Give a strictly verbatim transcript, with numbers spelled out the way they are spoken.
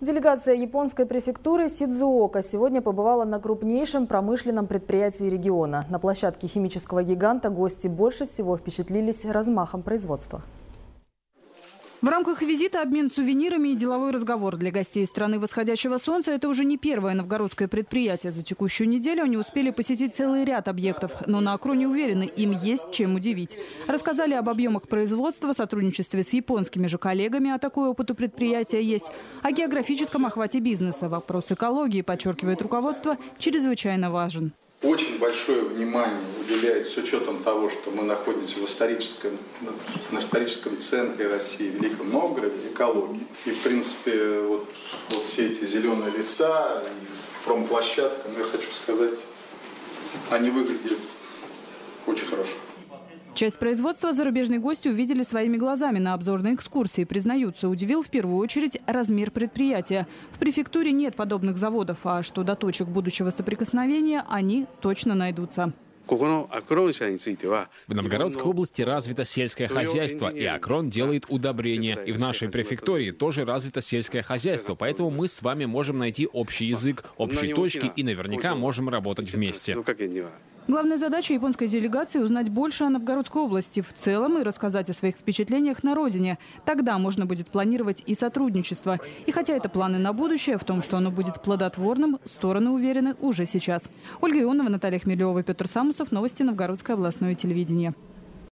Делегация японской префектуры Сидзуока сегодня побывала на крупнейшем промышленном предприятии региона. На площадке химического гиганта гости больше всего впечатлились размахом производства. В рамках визита обмен сувенирами и деловой разговор. Для гостей страны восходящего солнца это уже не первое новгородское предприятие. За текущую неделю они успели посетить целый ряд объектов, но на Акроне уверены, им есть чем удивить. Рассказали об объемах производства, сотрудничестве с японскими же коллегами, а такой опыт у предприятия есть, о географическом охвате бизнеса. Вопрос экологии, подчеркивает руководство, чрезвычайно важен. Очень большое внимание уделяется с учетом того, что мы находимся в историческом, на историческом центре России, в Великом Новгороде, экологии. И, в принципе, вот, вот все эти зеленые леса, промплощадка, я хочу сказать, они выглядят очень хорошо. Часть производства зарубежные гости увидели своими глазами на обзорной экскурсии. Признаются, удивил в первую очередь размер предприятия. В префектуре нет подобных заводов, а что до точек будущего соприкосновения, они точно найдутся. В Новгородской области развито сельское хозяйство, и Акрон делает удобрения. И в нашей префектуре тоже развито сельское хозяйство, поэтому мы с вами можем найти общий язык, общие точки и наверняка можем работать вместе. Главная задача японской делегации – узнать больше о Новгородской области в целом и рассказать о своих впечатлениях на родине. Тогда можно будет планировать и сотрудничество. И хотя это планы на будущее, в том, что оно будет плодотворным, стороны уверены уже сейчас. Ольга Ионова, Наталья Хмелева, Петр Самусов. Новости Новгородское областное телевидение.